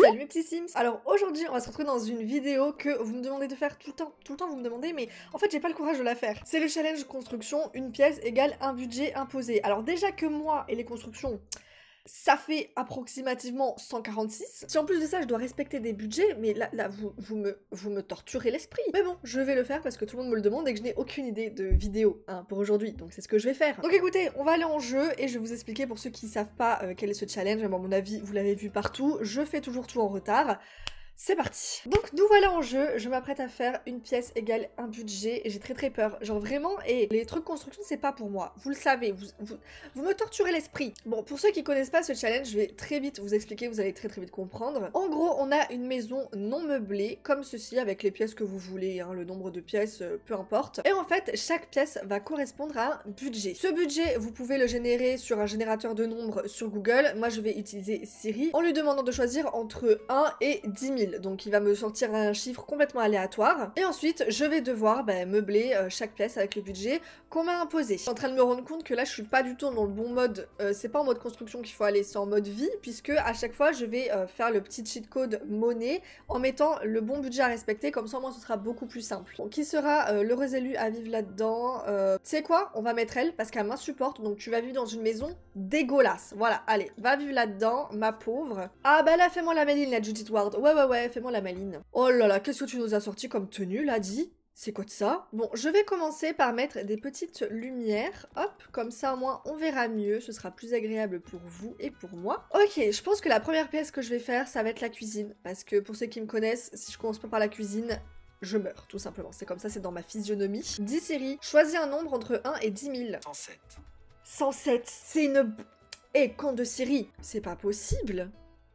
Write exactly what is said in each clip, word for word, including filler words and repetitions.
Salut mes petits Sims. Alors aujourd'hui on va se retrouver dans une vidéo que vous me demandez de faire tout le temps, tout le temps vous me demandez, mais en fait j'ai pas le courage de la faire. C'est le challenge construction, une pièce égale un budget imposé. Alors déjà que moi et les constructions, ça fait approximativement cent quarante-six. Si en plus de ça je dois respecter des budgets, mais là, là vous, vous, me, vous me torturez l'esprit. Mais bon, je vais le faire parce que tout le monde me le demande et que je n'ai aucune idée de vidéo hein, pour aujourd'hui, donc c'est ce que je vais faire. Donc écoutez, on va aller en jeu et je vais vous expliquer pour ceux qui ne savent pas euh, quel est ce challenge. Bon, à mon avis, vous l'avez vu partout, je fais toujours tout en retard. C'est parti. Donc nous voilà en jeu, je m'apprête à faire une pièce égale un budget et j'ai très très peur, genre vraiment, et les trucs construction c'est pas pour moi, vous le savez, vous, vous, vous me torturez l'esprit. Bon, pour ceux qui connaissent pas ce challenge, je vais très vite vous expliquer, vous allez très très vite comprendre. En gros, on a une maison non meublée, comme ceci, avec les pièces que vous voulez, hein, le nombre de pièces, peu importe. Et en fait, chaque pièce va correspondre à un budget. Ce budget, vous pouvez le générer sur un générateur de nombres sur Google, moi je vais utiliser Siri, en lui demandant de choisir entre un et dix mille. Donc il va me sortir un chiffre complètement aléatoire. Et ensuite je vais devoir bah, meubler euh, chaque pièce avec le budget qu'on m'a imposé. Je suis en train de me rendre compte que là je suis pas du tout dans le bon mode. euh, C'est pas en mode construction qu'il faut aller, c'est en mode vie. Puisque à chaque fois je vais euh, faire le petit cheat code monnaie en mettant le bon budget à respecter. Comme ça moi ce sera beaucoup plus simple. Donc qui sera euh, l'heureuse élue à vivre là-dedans. euh, Tu sais quoi, on va mettre elle parce qu'elle m'insupporte. Donc tu vas vivre dans une maison dégueulasse. Voilà, allez, va vivre là-dedans ma pauvre. Ah bah là fais-moi la maline la Judith Ward. Ouais ouais ouais, fais-moi la maline. Oh là là, qu'est-ce que tu nous as sorti comme tenue là, dis? C'est quoi de ça? Bon, je vais commencer par mettre des petites lumières. Hop, comme ça au moins on verra mieux. Ce sera plus agréable pour vous et pour moi. Ok, je pense que la première pièce que je vais faire, ça va être la cuisine. Parce que pour ceux qui me connaissent, si je commence pas par la cuisine, je meurs, tout simplement. C'est comme ça, c'est dans ma physionomie. Dis Siri, choisis un nombre entre un et dix mille. cent sept. cent sept, c'est une... Eh, con de Siri, c'est pas possible.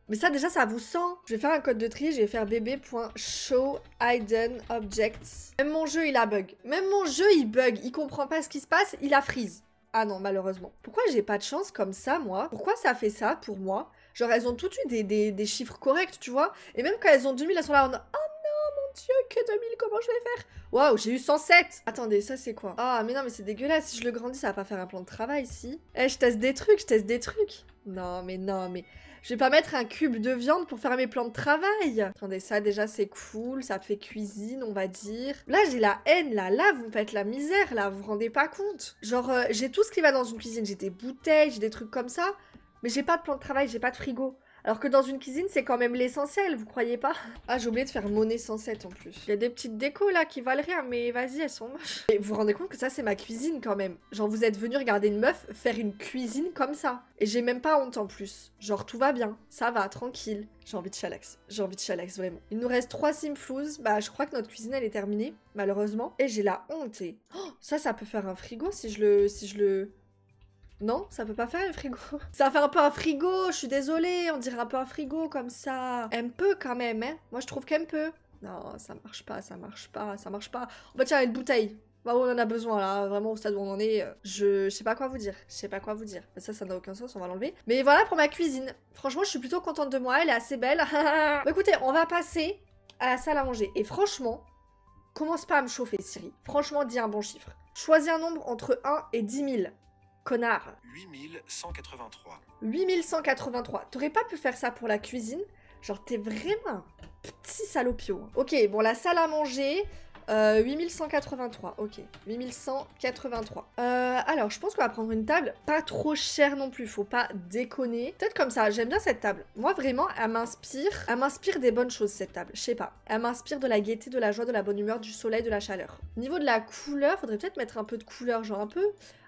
Mais ça déjà ça vous sent. Je vais faire un code de tri, je vais faire bb.show hidden objects. Même mon jeu il a bug. Même mon jeu il bug, il comprend pas ce qui se passe, il a freeze. Ah non malheureusement. Pourquoi j'ai pas de chance comme ça moi? Pourquoi ça fait ça pour moi? Genre elles ont toutes eu des, des, des chiffres corrects tu vois. Et même quand elles ont deux mille elles sont là en... Oh non mon dieu que deux mille, comment je vais faire? Waouh j'ai eu cent sept. Attendez ça c'est quoi? Ah mais non mais c'est dégueulasse, si je le grandis ça va pas faire un plan de travail si. Eh je teste des trucs, je teste des trucs. Non mais non mais je vais pas mettre un cube de viande pour faire mes plans de travail. Attendez ça déjà c'est cool, ça fait cuisine on va dire. Là j'ai la haine là, là vous me faites la misère là, vous vous rendez pas compte. Genre euh, j'ai tout ce qui va dans une cuisine, j'ai des bouteilles, j'ai des trucs comme ça. Mais j'ai pas de plan de travail, j'ai pas de frigo. Alors que dans une cuisine c'est quand même l'essentiel, vous croyez pas? Ah j'ai oublié de faire monnaie cent sept en plus. Il y a des petites décos là qui valent rien mais vas-y elles sont moches. Et vous vous rendez compte que ça c'est ma cuisine quand même. Genre vous êtes venu regarder une meuf faire une cuisine comme ça. Et j'ai même pas honte en plus. Genre tout va bien, ça va, tranquille. J'ai envie de chalax, j'ai envie de chalax vraiment. Il nous reste trois simflouzes, bah je crois que notre cuisine elle est terminée malheureusement. Et j'ai la honte et... Oh, ça ça peut faire un frigo si je le... Si je le... Non, ça peut pas faire un frigo. Ça fait un peu un frigo, je suis désolée, on dirait un peu un frigo comme ça. Un peu quand même, hein. Moi je trouve qu'un peu. Non, ça marche pas, ça marche pas, ça marche pas. On va tirer une bouteille. Bah on en a besoin là, vraiment au stade où on en est, je, je sais pas quoi vous dire, je sais pas quoi vous dire. Ça, ça n'a aucun sens, on va l'enlever. Mais voilà pour ma cuisine. Franchement, je suis plutôt contente de moi, elle est assez belle. Bah, écoutez, on va passer à la salle à manger. Et franchement, commence pas à me chauffer, Siri. Franchement, dis un bon chiffre. Choisis un nombre entre un et dix mille. Connard. huit mille cent quatre-vingt-trois. huit mille cent quatre-vingt-trois. T'aurais pas pu faire ça pour la cuisine? Genre t'es vraiment petit salopio. Ok, bon la salle à manger, euh, huit mille cent quatre-vingt-trois. Ok, huit mille cent quatre-vingt-trois. Euh, alors je pense qu'on va prendre une table pas trop chère non plus, faut pas déconner. Peut-être comme ça, j'aime bien cette table. Moi vraiment, elle m'inspire, elle m'inspire des bonnes choses cette table, je sais pas. Elle m'inspire de la gaieté, de la joie, de la bonne humeur, du soleil, de la chaleur. Au niveau de la couleur, faudrait peut-être mettre un peu de couleur, genre un peu...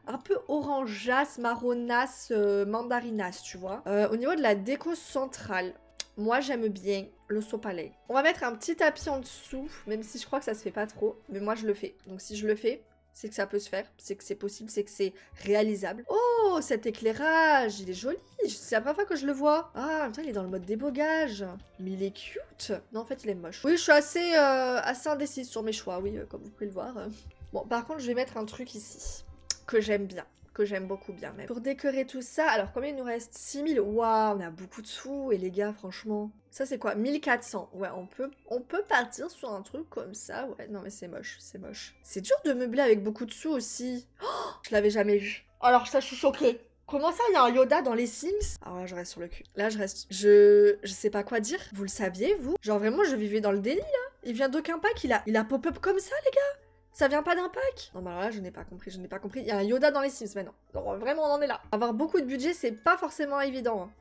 un peu orangeasse, marronasse, euh, mandarinasse, tu vois. Euh, au niveau de la déco centrale, moi j'aime bien le sopalais. On va mettre un petit tapis en dessous, même si je crois que ça se fait pas trop, mais moi je le fais. Donc si je le fais, c'est que ça peut se faire, c'est que c'est possible, c'est que c'est réalisable. Oh, cet éclairage, il est joli, c'est la première fois que je le vois. Ah, putain, il est dans le mode débogage. Mais il est cute. Non, en fait, il est moche. Oui, je suis assez, euh, assez indécise sur mes choix, oui, euh, comme vous pouvez le voir. Euh. Bon, par contre, je vais mettre un truc ici. Que j'aime bien, que j'aime beaucoup bien même. Pour décorer tout ça, alors combien il nous reste? six mille, waouh, on a beaucoup de sous, et les gars, franchement... Ça c'est quoi? mille quatre cents, ouais, on peut, on peut partir sur un truc comme ça, ouais, non mais c'est moche, c'est moche. C'est dur de meubler avec beaucoup de sous aussi. Oh, je l'avais jamais vu. Alors ça, je suis choquée, Comment ça, il y a un Yoda dans les Sims? Alors là, je reste sur le cul. Là, je reste... Je... Je sais pas quoi dire. Vous le saviez, vous? Genre, vraiment, je vivais dans le délit, là. Il vient d'aucun pack, il a, il a pop-up comme ça, les gars. Ça vient pas d'un pack? Non, bah alors là, je n'ai pas compris, je n'ai pas compris. Il y a un Yoda dans les Sims, maintenant. Non, vraiment, on en est là. Avoir beaucoup de budget, c'est pas forcément évident, hein.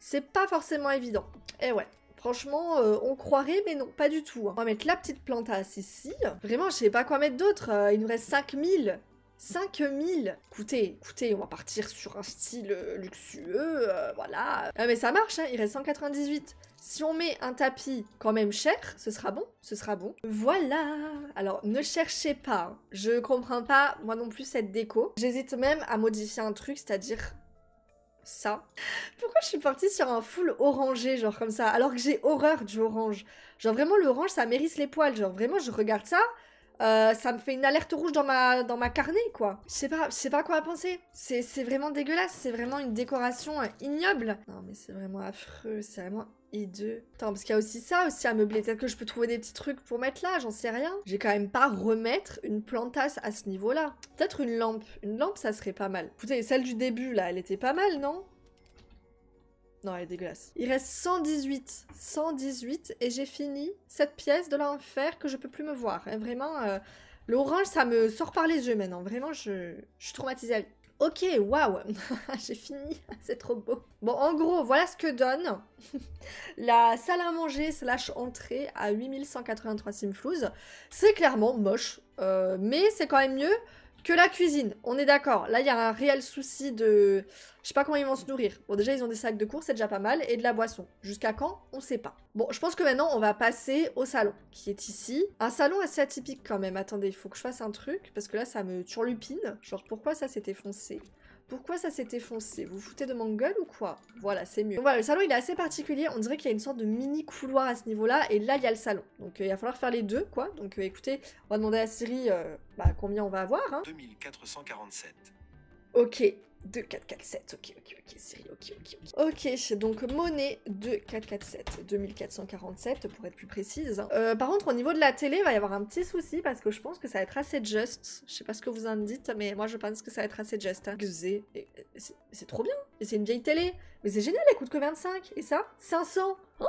C'est pas forcément évident. Eh ouais. Franchement, euh, on croirait, mais non, pas du tout. Hein. On va mettre la petite plante à Cécile. Vraiment, je sais pas quoi mettre d'autre. Euh, il nous reste cinq mille. cinq mille. Écoutez, écoutez, on va partir sur un style euh, luxueux, euh, voilà. Ah, mais ça marche, hein, il reste cent quatre-vingt-dix-huit. Si on met un tapis quand même cher, ce sera bon, ce sera bon. Voilà. Alors, ne cherchez pas. Hein. Je comprends pas, moi non plus, cette déco. J'hésite même à modifier un truc, c'est-à-dire... ça. Pourquoi je suis partie sur un full orangé, genre comme ça, alors que j'ai horreur du orange. Genre vraiment, l'orange, ça m'hérisse les poils. Genre vraiment, je regarde ça, euh, ça me fait une alerte rouge dans ma, dans ma carnet, quoi. Je sais pas, je sais pas quoi penser. C'est vraiment dégueulasse, c'est vraiment une décoration euh, ignoble. Non, mais c'est vraiment affreux, c'est vraiment hideux. Attends, parce qu'il y a aussi ça, aussi à meubler. Peut-être que je peux trouver des petits trucs pour mettre là, j'en sais rien. J'ai quand même pas remettre une plantasse à ce niveau-là. Peut-être une lampe. Une lampe, ça serait pas mal. Écoutez, celle du début, là, elle était pas mal, non? Non, elle est dégueulasse. Il reste cent dix-huit. cent dix-huit, et j'ai fini cette pièce de l'enfer que je peux plus me voir. Et vraiment, euh, l'orange, ça me sort par les yeux maintenant. Vraiment, je, je suis traumatisée à vie. Ok, waouh, j'ai fini, c'est trop beau. Bon, en gros, voilà ce que donne la salle à manger slash entrée à huit mille cent quatre-vingt-trois Simflouz. C'est clairement moche, euh, mais c'est quand même mieux que la cuisine, on est d'accord. Là, il y a un réel souci de... Je sais pas comment ils vont se nourrir. Bon, déjà, ils ont des sacs de courses, c'est déjà pas mal, et de la boisson. Jusqu'à quand? On sait pas. Bon, je pense que maintenant, on va passer au salon, qui est ici. Un salon assez atypique quand même. Attendez, il faut que je fasse un truc, parce que là, ça me turlupine. Genre, pourquoi ça s'était foncé? Pourquoi ça s'était foncé? Vous vous foutez de mon gueule ou quoi? Voilà, c'est mieux. Donc voilà, le salon, il est assez particulier. On dirait qu'il y a une sorte de mini couloir à ce niveau-là. Et là, il y a le salon. Donc, euh, il va falloir faire les deux, quoi. Donc, euh, écoutez, on va demander à Siri euh, bah, combien on va avoir. Hein. deux mille quatre cent quarante-sept. Ok. deux mille quatre cent quarante-sept. Ok, ok, ok, Siri. Ok, ok, ok. Ok, donc, monnaie deux mille quatre cent quarante-sept. deux mille quatre cent quarante-sept, pour être plus précise. Hein. Euh, par contre, au niveau de la télé, il va y avoir un petit souci parce que je pense que ça va être assez juste. Je sais pas ce que vous en dites, mais moi, je pense que ça va être assez juste. Hein. C'est trop bien. Et c'est une vieille télé. Mais c'est génial, elle coûte que vingt-cinq. Et ça, cinq cents. Oh,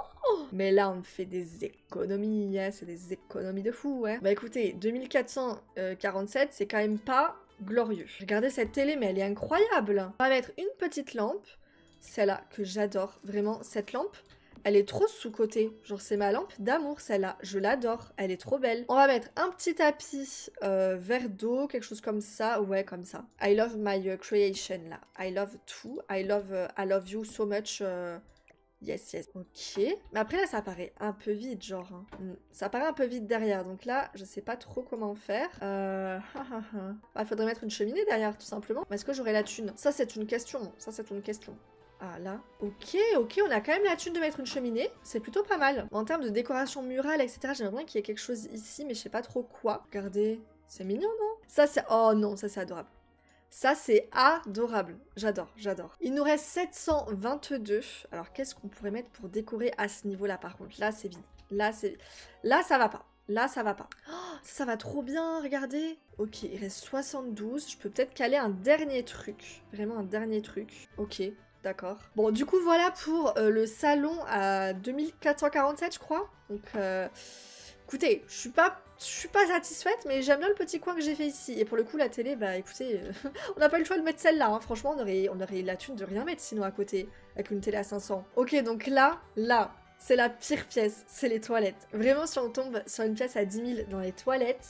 mais là, on fait des économies. Hein. C'est des économies de fou. Hein. Bah écoutez, deux mille quatre cent quarante-sept, c'est quand même pas... glorieux. Regardez cette télé, mais elle est incroyable. On va mettre une petite lampe. Celle-là, que j'adore. Vraiment, cette lampe, elle est trop sous-cotée. Genre, c'est ma lampe d'amour, celle-là. Je l'adore. Elle est trop belle. On va mettre un petit tapis euh, vert d'eau, quelque chose comme ça. Ouais, comme ça. I love my uh, creation, là. I love too. I love, uh, I love you so much. Uh... Yes, yes. Ok. Mais après, là, ça paraît un peu vide, genre. Hein. Ça paraît un peu vide derrière. Donc là, je sais pas trop comment faire. Euh... bah, faudrait mettre une cheminée derrière, tout simplement. Mais est-ce que j'aurai la thune? Ça, c'est une question. Ça, c'est une question. Ah, là. Ok, ok, on a quand même la thune de mettre une cheminée. C'est plutôt pas mal. En termes de décoration murale, et cetera, j'aimerais bien qu'il y ait quelque chose ici, mais je sais pas trop quoi. Regardez. C'est mignon, non? Ça, c'est... Oh non, ça, c'est adorable. Ça, c'est adorable. J'adore, j'adore. Il nous reste sept cent vingt-deux. Alors, qu'est-ce qu'on pourrait mettre pour décorer à ce niveau-là, par contre? Là, c'est vide. Là, c'est vide. Là, ça va pas. Là, ça va pas. Oh, ça va trop bien, regardez. Ok, il reste soixante-douze. Je peux peut-être caler un dernier truc. Vraiment un dernier truc. Ok, d'accord. Bon, du coup, voilà pour euh, le salon à deux mille quatre cent quarante-sept, je crois. Donc, euh, écoutez, je suis pas... Je suis pas satisfaite, mais j'aime bien le petit coin que j'ai fait ici. Et pour le coup, la télé, bah écoutez, euh, on n'a pas eu le choix de mettre celle-là. Hein. Franchement, on aurait, on aurait la thune de rien mettre sinon à côté, avec une télé à cinq cents. Ok, donc là, là, c'est la pire pièce, c'est les toilettes. Vraiment, si on tombe sur une pièce à dix mille dans les toilettes,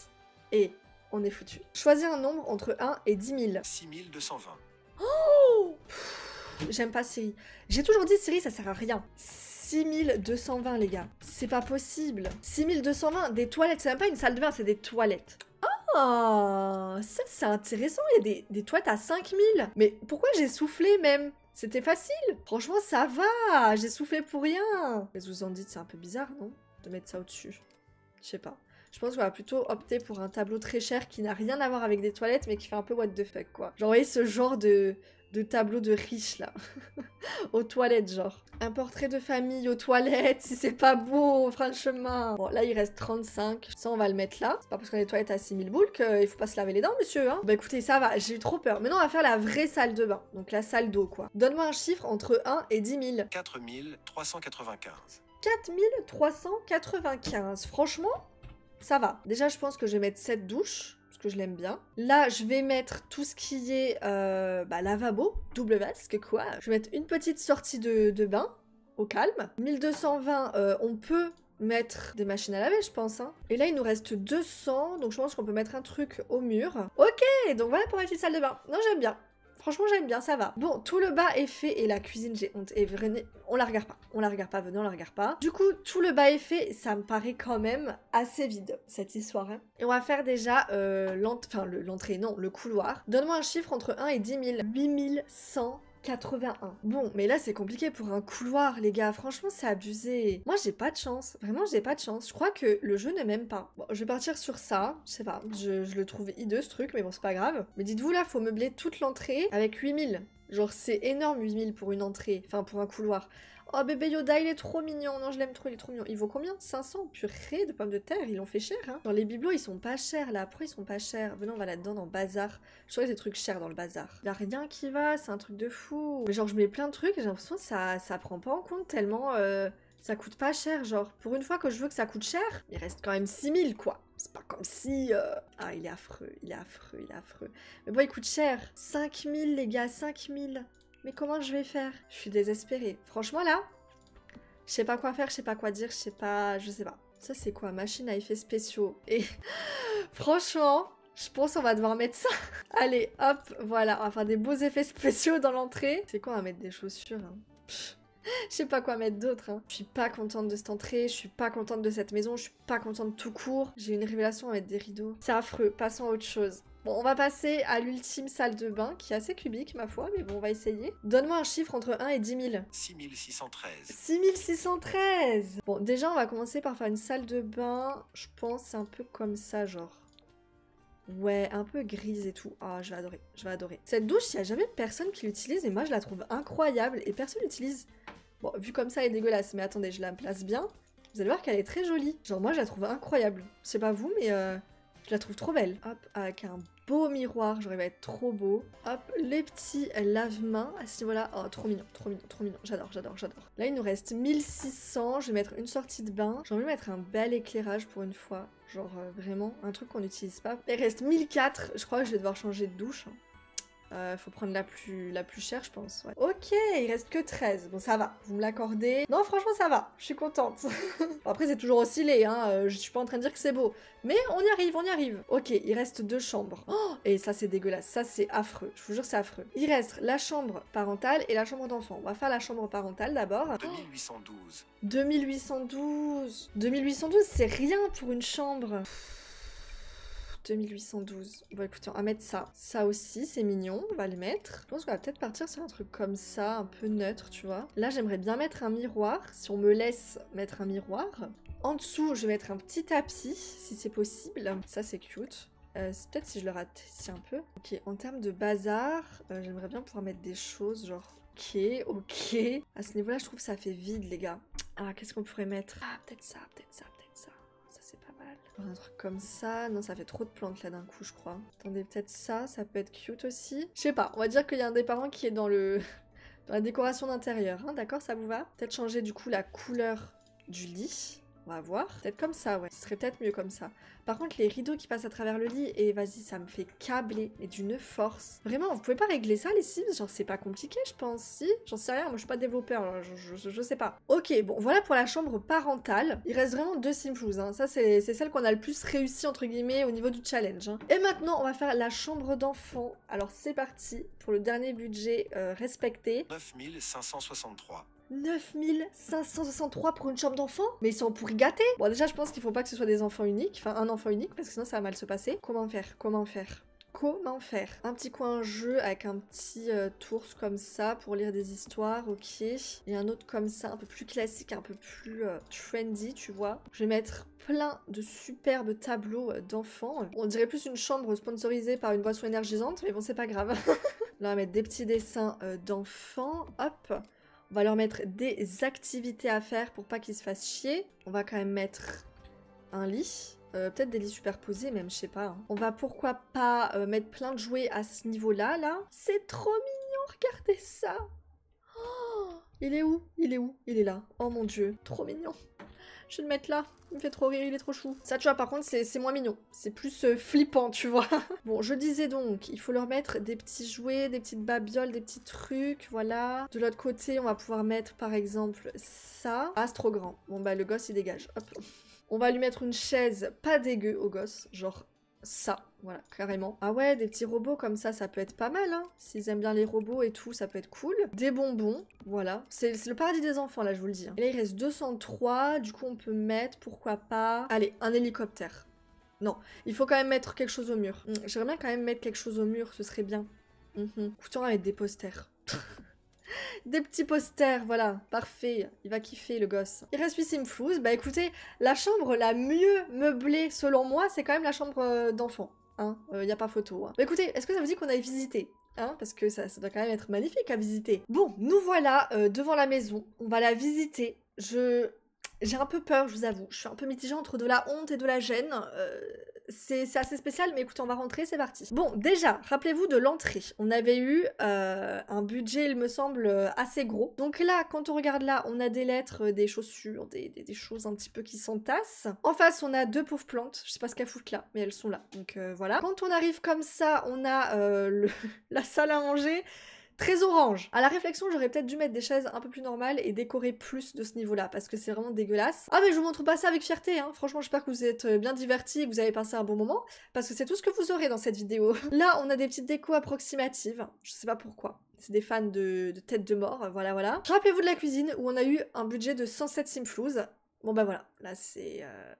et on est foutu. Choisis un nombre entre un et dix mille. six mille deux cent vingt. Oh, j'aime pas Siri. J'ai toujours dit Siri, ça sert à rien. six mille deux cent vingt, les gars. C'est pas possible. six mille deux cent vingt, des toilettes. C'est même pas une salle de bain, c'est des toilettes. Ah, oh, ça, c'est intéressant. Il y a des, des toilettes à cinq mille. Mais pourquoi j'ai soufflé, même? C'était facile. Franchement, ça va. J'ai soufflé pour rien. Mais vous en dites, c'est un peu bizarre, non? De mettre ça au-dessus. Je sais pas. Je pense qu'on va plutôt opter pour un tableau très cher qui n'a rien à voir avec des toilettes, mais qui fait un peu what the fuck, quoi. Genre, vous voyez, ce genre de... de tableau de riche là, aux toilettes genre. Un portrait de famille aux toilettes, si c'est pas beau, franchement. Bon, là il reste trente-cinq, ça on va le mettre là. C'est pas parce qu'on a les toilettes à six mille boules qu'il faut pas se laver les dents, monsieur, hein. Bah écoutez, ça va, j'ai eu trop peur. Maintenant on va faire la vraie salle de bain, donc la salle d'eau quoi. Donne-moi un chiffre entre un et dix mille. quatre mille trois cent quatre-vingt-quinze. quatre mille trois cent quatre-vingt-quinze, franchement, ça va. Déjà je pense que je vais mettre sept douches, que je l'aime bien. Là, je vais mettre tout ce qui est euh, bah, lavabo, double vasque, quoi. Je vais mettre une petite sortie de, de bain, au calme. mille deux cent vingt, euh, on peut mettre des machines à laver, je pense. Hein. Et là, il nous reste deux cents, donc je pense qu'on peut mettre un truc au mur. Ok, donc voilà pour ma petite salle de bain. Non, j'aime bien. Franchement, j'aime bien, ça va. Bon, tout le bas est fait et la cuisine, j'ai honte. Et venez, on la regarde pas. On la regarde pas, venez, on la regarde pas. Du coup, tout le bas est fait, ça me paraît quand même assez vide, cette histoire. Hein. Et on va faire déjà euh, l'entrée, non, le couloir. Donne-moi un chiffre entre un et dix mille. huit mille cent quatre-vingt-un. Bon, mais là, c'est compliqué pour un couloir, les gars. Franchement, c'est abusé. Moi, j'ai pas de chance. Vraiment, j'ai pas de chance. Je crois que le jeu ne m'aime pas. Bon, je vais partir sur ça. Je sais pas. Je, je le trouve hideux, ce truc, mais bon, c'est pas grave. Mais dites-vous, là, faut meubler toute l'entrée avec huit mille. Genre, c'est énorme, huit mille pour une entrée. Enfin, pour un couloir. Oh, bébé Yoda, il est trop mignon. Non, je l'aime trop, il est trop mignon. Il vaut combien? cinq cents? Purée de pommes de terre, ils l'ont fait cher, hein. Genre, les bibelots, ils sont pas chers, là. Pourquoi ils sont pas chers? Venez, on va là-dedans, dans le bazar. Je trouve des trucs chers dans le bazar. Y'a rien qui va, c'est un truc de fou. Mais genre, je mets plein de trucs et j'ai l'impression que ça, ça prend pas en compte tellement... Euh... Ça coûte pas cher, genre. Pour une fois que je veux que ça coûte cher, il reste quand même six mille, quoi. C'est pas comme si... Euh... Ah, il est affreux, il est affreux, il est affreux. Mais bon, il coûte cher. cinq mille, les gars, cinq mille. Mais comment je vais faire? Je suis désespérée. Franchement, là, je sais pas quoi faire, je sais pas quoi dire, je sais pas... Je sais pas. Ça, c'est quoi? Machine à effets spéciaux. Et franchement... Je pense qu'on va devoir mettre ça. Allez, hop, voilà. On va faire des beaux effets spéciaux dans l'entrée. C'est quoi? On va mettre des chaussures, hein. Pff. Je sais pas quoi mettre d'autre, hein. Je suis pas contente de cette entrée, je suis pas contente de cette maison, je suis pas contente tout court. J'ai une révélation à mettre des rideaux. C'est affreux, passons à autre chose. Bon, on va passer à l'ultime salle de bain, qui est assez cubique, ma foi, mais bon, on va essayer. Donne-moi un chiffre entre un et dix mille. six mille six cent treize. six mille six cent treize! Bon, déjà, on va commencer par faire une salle de bain, je pense, un peu comme ça, genre... Ouais, un peu grise et tout. Ah, oh, je vais adorer, je vais adorer. Cette douche, il n'y a jamais personne qui l'utilise et moi, je la trouve incroyable et personne l'utilise. Bon, vu comme ça, elle est dégueulasse, mais attendez, je la place bien. Vous allez voir qu'elle est très jolie. Genre, moi, je la trouve incroyable. Je sais pas vous, mais euh, je la trouve trop belle. Hop, avec un beau miroir, genre, il va être trop beau. Hop, les petits lave-mains à ce niveau-là. Oh, trop mignon, trop mignon, trop mignon. J'adore, j'adore, j'adore. Là, il nous reste mille six cents. Je vais mettre une sortie de bain. J'ai envie de mettre un bel éclairage pour une fois. Genre, euh, vraiment, un truc qu'on n'utilise pas. Il reste mille quatre. Je crois que je vais devoir changer de douche. Hein. Euh, faut prendre la plus, la plus chère, je pense. Ouais. Ok, il reste que treize. Bon, ça va. Vous me l'accordez. Non, franchement, ça va. Je suis contente. Après, c'est toujours oscillé, hein. Je suis pas en train de dire que c'est beau. Mais on y arrive, on y arrive. Ok, il reste deux chambres. Oh, et ça, c'est dégueulasse. Ça, c'est affreux. Je vous jure, c'est affreux. Il reste la chambre parentale et la chambre d'enfant. On va faire la chambre parentale d'abord. deux mille huit cent douze. deux mille huit cent douze. deux mille huit cent douze, c'est rien pour une chambre. deux mille huit cent douze. Bon, écoutez, on va mettre ça. Ça aussi, c'est mignon. On va le mettre. Je pense qu'on va peut-être partir sur un truc comme ça, un peu neutre, tu vois. Là, j'aimerais bien mettre un miroir. Si on me laisse mettre un miroir. En dessous, je vais mettre un petit tapis, si c'est possible. Ça, c'est cute. Euh, c'est peut-être si je le rate ici un peu. Ok, en termes de bazar, euh, j'aimerais bien pouvoir mettre des choses genre... Ok, ok. À ce niveau-là, je trouve que ça fait vide, les gars. Ah, qu'est-ce qu'on pourrait mettre? Ah, peut-être ça, peut-être ça, peut-être ça. C'est pas mal. Un truc comme ça. Non, ça fait trop de plantes là d'un coup, je crois. Attendez, peut-être ça, ça peut être cute aussi. Je sais pas, on va dire qu'il y a un des parents qui est dans le dans la décoration d'intérieur, hein, d'accord, ça vous va? Peut-être changer du coup la couleur du lit. On va voir. Peut-être comme ça, ouais. Ce serait peut-être mieux comme ça. Par contre, les rideaux qui passent à travers le lit, et vas-y, ça me fait câbler, mais d'une force. Vraiment, vous pouvez pas régler ça, les Sims? Genre, c'est pas compliqué, je pense. Si, j'en sais rien, moi je suis pas développeur, alors, je, je, je sais pas. Ok, bon, voilà pour la chambre parentale. Il reste vraiment deux Sims, hein. Ça, c'est celle qu'on a le plus réussi, entre guillemets, au niveau du challenge. Hein. Et maintenant, on va faire la chambre d'enfant. Alors, c'est parti pour le dernier budget euh, respecté. neuf mille cinq cent soixante-trois. neuf mille cinq cent soixante-trois pour une chambre d'enfant? Mais ils sont pourris gâtés. Bon, déjà, je pense qu'il faut pas que ce soit des enfants uniques. Enfin, un enfant unique, parce que sinon, ça va mal se passer. Comment faire? Comment faire? Comment faire? Un petit coin jeu avec un petit euh, ours comme ça pour lire des histoires, ok. Et un autre comme ça, un peu plus classique, un peu plus euh, trendy, tu vois. Je vais mettre plein de superbes tableaux d'enfants. On dirait plus une chambre sponsorisée par une boisson énergisante, mais bon, c'est pas grave. On va mettre des petits dessins euh, d'enfants. Hop. On va leur mettre des activités à faire pour pas qu'ils se fassent chier. On va quand même mettre un lit. Euh, peut-être des lits superposés même, je sais pas. Hein. On va pourquoi pas euh, mettre plein de jouets à ce niveau-là, là. là. C'est trop mignon, regardez ça. Oh, il est où? Il est où? Il est là. Oh mon dieu, trop mignon. Je vais le mettre là. Il me fait trop rire, il est trop chou. Ça, tu vois, par contre, c'est moins mignon. C'est plus euh, flippant, tu vois. Bon, je disais donc, il faut leur mettre des petits jouets, des petites babioles, des petits trucs, voilà. De l'autre côté, on va pouvoir mettre, par exemple, ça. Ah, c'est trop grand. Bon, bah, le gosse, il dégage. Hop. On va lui mettre une chaise pas dégueu au gosse, genre ça, voilà, carrément. Ah ouais, des petits robots comme ça, ça peut être pas mal, hein. S'ils aiment bien les robots et tout, ça peut être cool. Des bonbons, voilà. C'est le paradis des enfants, là, je vous le dis. Et là, il reste deux cent trois, du coup, on peut mettre, pourquoi pas... Allez, un hélicoptère. Non, il faut quand même mettre quelque chose au mur. Mmh, j'aimerais bien quand même mettre quelque chose au mur, ce serait bien. Mmh. Coutant avec des posters. Des petits posters, voilà, parfait, il va kiffer le gosse. Il reste Sims four, bah écoutez, la chambre la mieux meublée selon moi, c'est quand même la chambre d'enfant, hein, euh, y a pas photo. Hein. Bah écoutez, est-ce que ça vous dit qu'on aille visiter? Hein, parce que ça, ça doit quand même être magnifique à visiter. Bon, nous voilà euh, devant la maison, on va la visiter, je... J'ai un peu peur, je vous avoue, je suis un peu mitigée entre de la honte et de la gêne, euh... c'est assez spécial, mais écoutez, on va rentrer, c'est parti. Bon, déjà, rappelez-vous de l'entrée. On avait eu euh, un budget, il me semble, assez gros. Donc là, quand on regarde là, on a des lettres, des chaussures, des, des, des choses un petit peu qui s'entassent. En face, on a deux pauvres plantes. Je sais pas ce qu'elles foutent là, mais elles sont là. Donc euh, voilà. Quand on arrive comme ça, on a euh, le la salle à manger. Très orange. À la réflexion, j'aurais peut-être dû mettre des chaises un peu plus normales et décorer plus de ce niveau-là, parce que c'est vraiment dégueulasse. Ah mais je vous montre pas ça avec fierté, hein. Franchement, j'espère que vous êtes bien divertis et que vous avez passé un bon moment, parce que c'est tout ce que vous aurez dans cette vidéo. Là, on a des petites décos approximatives, je sais pas pourquoi. C'est des fans de, de tête de mort, voilà, voilà. Rappelez-vous de la cuisine, où on a eu un budget de cent sept Simflouz. Bon bah voilà, là c'est... Euh...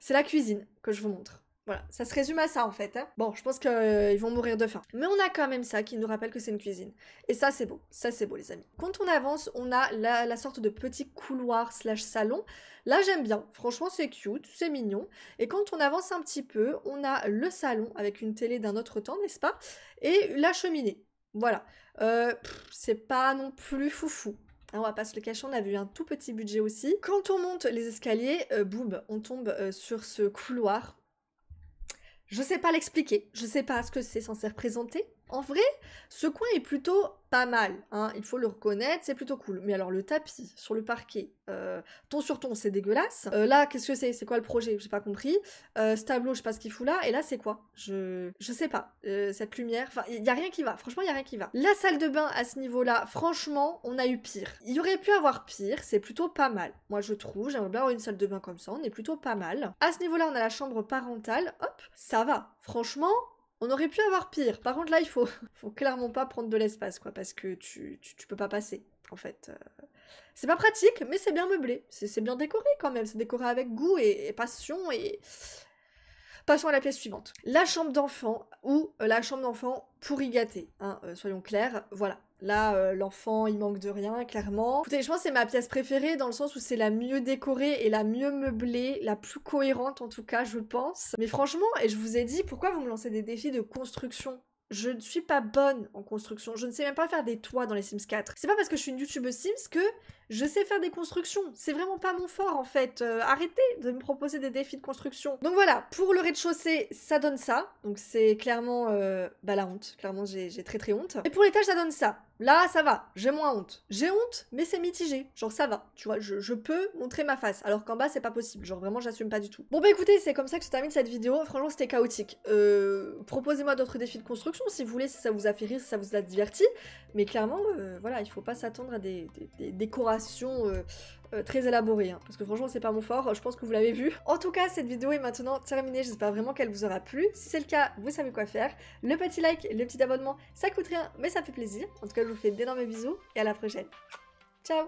c'est la cuisine que je vous montre. Voilà, ça se résume à ça en fait. Hein. Bon, je pense qu'ils euh, vont mourir de faim. Mais on a quand même ça qui nous rappelle que c'est une cuisine. Et ça c'est beau, ça c'est beau les amis. Quand on avance, on a la, la sorte de petit couloir slash salon. Là j'aime bien, franchement c'est cute, c'est mignon. Et quand on avance un petit peu, on a le salon avec une télé d'un autre temps, n'est-ce pas? Et la cheminée, voilà. Euh, c'est pas non plus foufou. On va pas se le cacher, on a vu un tout petit budget aussi. Quand on monte les escaliers, euh, boum, on tombe euh, sur ce couloir. Je sais pas l'expliquer, je sais pas ce que c'est censé représenter. En vrai, ce coin est plutôt pas mal, hein. Il faut le reconnaître, c'est plutôt cool. Mais alors le tapis sur le parquet, euh, ton sur ton, c'est dégueulasse. Euh, là, qu'est-ce que c'est? C'est quoi le projet? J'ai pas compris. Euh, ce tableau, je sais pas ce qu'il fout là. Et là, c'est quoi? Je je sais pas. Euh, cette lumière, enfin, il y a rien qui va. Franchement, il y a rien qui va. La salle de bain à ce niveau-là, franchement, on a eu pire. Il y aurait pu avoir pire, c'est plutôt pas mal. Moi, je trouve, j'aimerais bien avoir une salle de bain comme ça, on est plutôt pas mal. À ce niveau-là, on a la chambre parentale. Hop, ça va. Franchement... on aurait pu avoir pire. Par contre, là, il faut, faut clairement pas prendre de l'espace, quoi, parce que tu, tu, tu peux pas passer, en fait. Euh... C'est pas pratique, mais c'est bien meublé. C'est bien décoré, quand même. C'est décoré avec goût et, et passion, et... Passons à la pièce suivante. La chambre d'enfant, ou euh, la chambre d'enfant pourri gâtée, hein, euh, soyons clairs, voilà. Là, euh, l'enfant, il manque de rien, clairement. Écoutez, je pense que c'est ma pièce préférée, dans le sens où c'est la mieux décorée et la mieux meublée, la plus cohérente en tout cas, je pense. Mais franchement, et je vous ai dit, pourquoi vous me lancez des défis de construction? Je ne suis pas bonne en construction, je ne sais même pas faire des toits dans les Sims quatre. C'est pas parce que je suis une youtubeuse Sims que je sais faire des constructions. C'est vraiment pas mon fort en fait. Euh, arrêtez de me proposer des défis de construction. Donc voilà, pour le rez-de-chaussée, ça donne ça. Donc c'est clairement euh, bah, la honte. Clairement, j'ai très très honte. Et pour l'étage, ça donne ça. Là, ça va, j'ai moins honte. J'ai honte, mais c'est mitigé. Genre, ça va, tu vois, je, je peux montrer ma face. Alors qu'en bas, c'est pas possible. Genre, vraiment, j'assume pas du tout. Bon, bah écoutez, c'est comme ça que se termine cette vidéo. Franchement, c'était chaotique. Euh, Proposez-moi d'autres défis de construction si vous voulez, si ça vous a fait rire, si ça vous a diverti. Mais clairement, euh, voilà, il faut pas s'attendre à des, des, des décorations euh, euh, très élaborées. Hein, parce que franchement, c'est pas mon fort. Je pense que vous l'avez vu. En tout cas, cette vidéo est maintenant terminée. J'espère vraiment qu'elle vous aura plu. Si c'est le cas, vous savez quoi faire. Le petit like, le petit abonnement, ça coûte rien, mais ça fait plaisir. En tout cas, je vous fais d'énormes bisous et à la prochaine. Ciao!